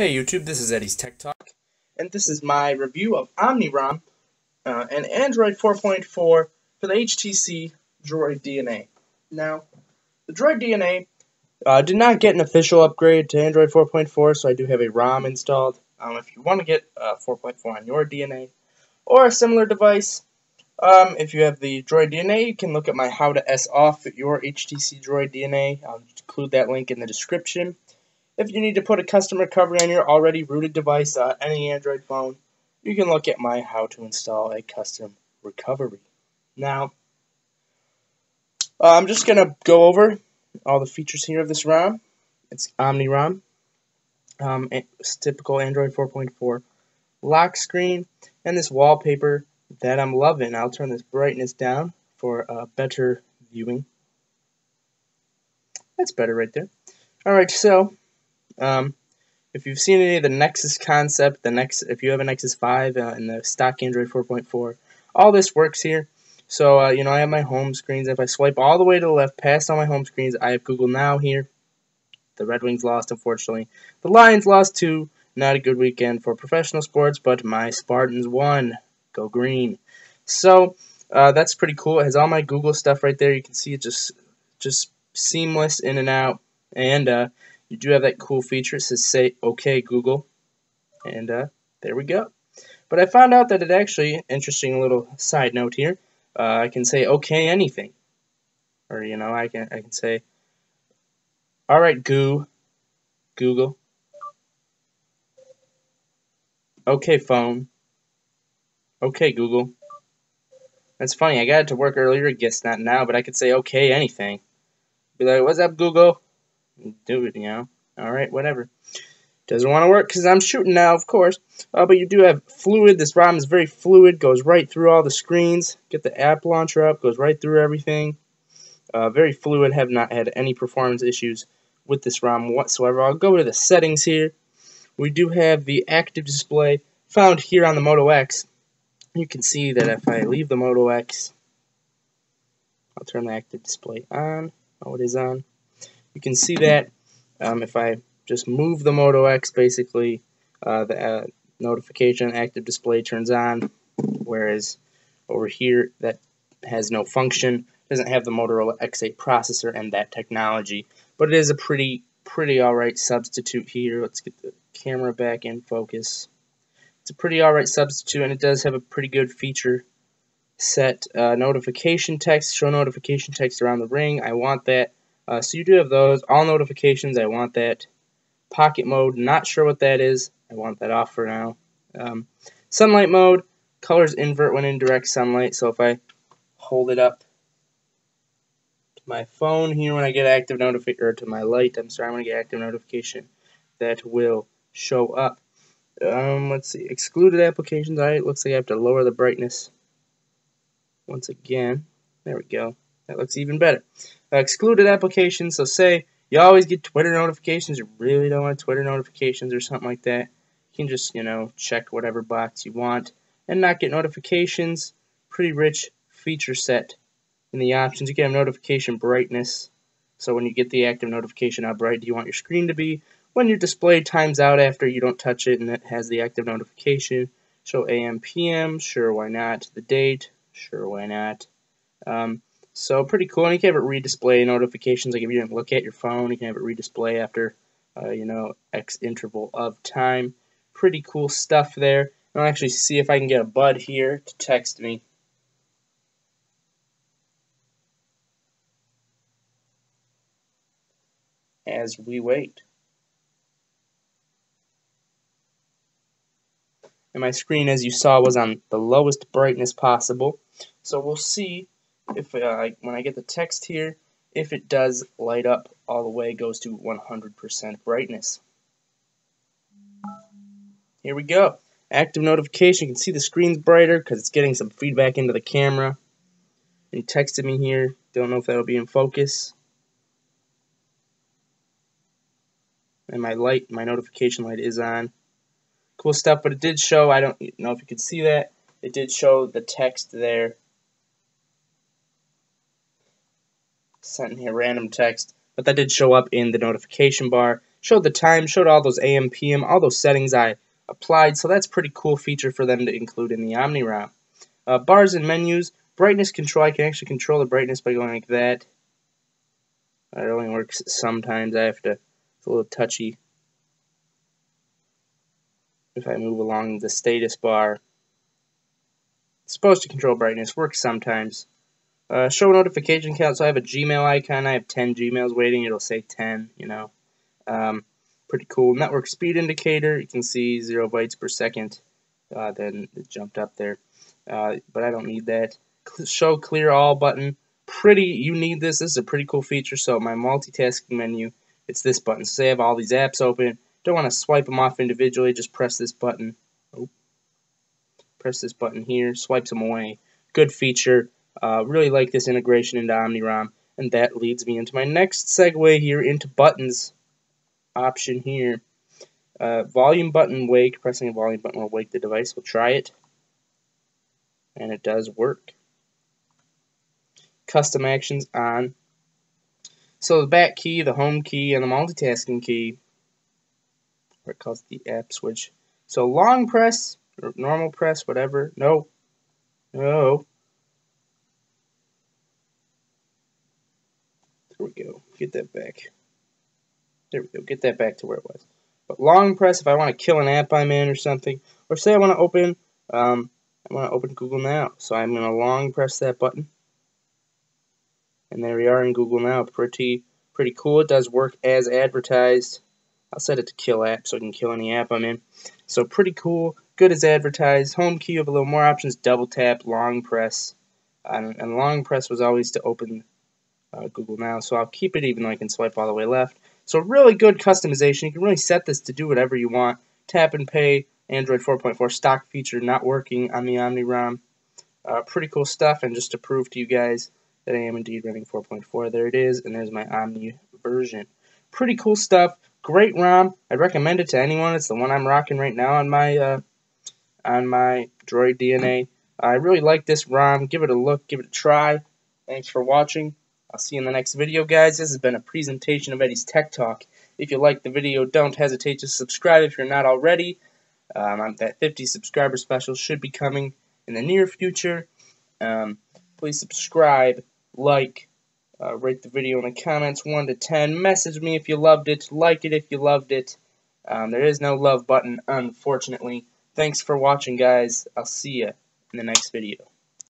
Hey YouTube, this is Eddie's Tech Talk, and this is my review of OmniROM and Android 4.4 for the HTC Droid DNA. Now, the Droid DNA did not get an official upgrade to Android 4.4, so I do have a ROM installed. If you want to get 4.4 on your DNA or a similar device, if you have the Droid DNA, you can look at my How to S Off Your HTC Droid DNA. I'll include that link in the description. If you need to put a custom recovery on your already rooted device, any Android phone, you can look at my How to Install a Custom Recovery. Now, I'm just going to go over all the features here of this ROM. It's OmniROM. It's typical Android 4.4 lock screen. And this wallpaper that I'm loving. I'll turn this brightness down for better viewing. That's better right there. Alright, so... if you've seen any of the Nexus concept, if you have a Nexus 5 and the stock Android 4.4, all this works here. So, you know, I have my home screens. If I swipe all the way to the left, past all my home screens, I have Google Now here. The Red Wings lost, unfortunately. The Lions lost too. Not a good weekend for professional sports, but my Spartans won. Go green. So, that's pretty cool. It has all my Google stuff right there. You can see it just seamless in and out. And, you do have that cool feature. It says, say, okay, Google. And there we go. But I found out that it actually, interesting little side note here, I can say, okay, anything. Or, you know, I can say, all right, Google. Okay, phone. Okay, Google. That's funny. I got it to work earlier. I guess not now, but I could say, okay, anything. Be like, what's up, Google? Do it, you know. Alright, whatever. Doesn't want to work because I'm shooting now, of course. But you do have fluid. This ROM is very fluid. Goes right through all the screens. Get the app launcher up. Goes right through everything. Very fluid. Have not had any performance issues with this ROM whatsoever. I'll go to the settings here. We do have the active display found here on the Moto X. You can see that if I leave the Moto X, I'll turn the active display on. Oh, it is on. You can see that if I just move the Moto X, basically, the notification active display turns on, whereas over here that has no function, doesn't have the Motorola X8 processor and that technology, but it is a pretty alright substitute here. Let's get the camera back in focus. It's a pretty alright substitute, and it does have a pretty good feature set. Notification text, show notification text around the ring, I want that. So you do have those. All notifications, I want that. Pocket mode, not sure what that is. I want that off for now. Sunlight mode, colors invert when in direct sunlight. So if I hold it up to my phone here when I get active notification, or to my light, I'm sorry, I'm going to get active notification, that will show up. Let's see, excluded applications. All right, looks like I have to lower the brightness once again. There we go. That looks even better. Excluded applications, so say you always get Twitter notifications, you really don't want Twitter notifications or something like that. You can just, you know, check whatever box you want and not get notifications. Pretty rich feature set in the options. You can have notification brightness, so when you get the active notification, how bright do you want your screen to be? When your display times out after you don't touch it and it has the active notification, show AM, PM, sure, why not? The date, sure, why not? So pretty cool, and you can have it redisplay notifications. Like if you didn't look at your phone, you can have it redisplay after, you know, X interval of time. Pretty cool stuff there. I'll actually see if I can get a bud here to text me. As we wait. And my screen, as you saw, was on the lowest brightness possible. So we'll see. If when I get the text here, if it does light up all the way, goes to 100% brightness. Here we go. Active notification. You can see the screen's brighter because it's getting some feedback into the camera. He texted me here. Don't know if that'll be in focus. And my light, my notification light is on. Cool stuff, but it did show, I don't know if you could see that, it did show the text there. Sent me a random text, but that did show up in the notification bar. showed the time, showed all those AM, PM, all those settings I applied, so that's a pretty cool feature for them to include in the OmniROM. Bars and menus, brightness control, I can actually control the brightness by going like that. It only works sometimes, I have to, it's a little touchy. If I move along the status bar, it's supposed to control brightness, works sometimes. Show notification count, so I have a Gmail icon, I have 10 Gmails waiting, it'll say 10, you know. Pretty cool. Network speed indicator, you can see 0 bytes per second, then it jumped up there, but I don't need that. Show clear all button, pretty, you need this, this is a pretty cool feature. So my multitasking menu, it's this button, so they have all these apps open, don't want to swipe them off individually, just press this button. Oh, press this button here, swipes them away. Good feature, really like this integration into OmniROM, and that leads me into my next segue here, into buttons. Option here, volume button wake, pressing a volume button will wake the device, we'll try it, and it does work. Custom actions on, so the back key, the home key, and the multitasking key, or it calls the app switch, so long press, or normal press, whatever, no, there we go, get that back. There we go, get that back to where it was. But long press if I want to kill an app I'm in or something, or say I want to open, Google Now. So I'm going to long press that button, and there we are in Google Now. Pretty cool. It does work as advertised. I'll set it to kill app so I can kill any app I'm in. So pretty cool, good as advertised. Home key, you have a little more options. Double tap, long press, and long press was always to open Google Now. So I'll keep it even though I can swipe all the way left. So really good customization. You can really set this to do whatever you want. Tap and pay, Android 4.4 stock feature not working on the OmniROM. Pretty cool stuff, and just to prove to you guys that I am indeed running 4.4, there it is, and there's my Omni version. Pretty cool stuff. Great ROM. I'd recommend it to anyone. It's the one I'm rocking right now on my Droid DNA. I really like this ROM. Give it a look. Give it a try. Thanks for watching. I'll see you in the next video, guys. This has been a presentation of Eddie's Tech Talk. If you liked the video, don't hesitate to subscribe if you're not already. That 50 subscriber special should be coming in the near future. Please subscribe, like, rate the video in the comments, 1 to 10. Message me if you loved it. Like it if you loved it. There is no love button, unfortunately. Thanks for watching, guys. I'll see you in the next video.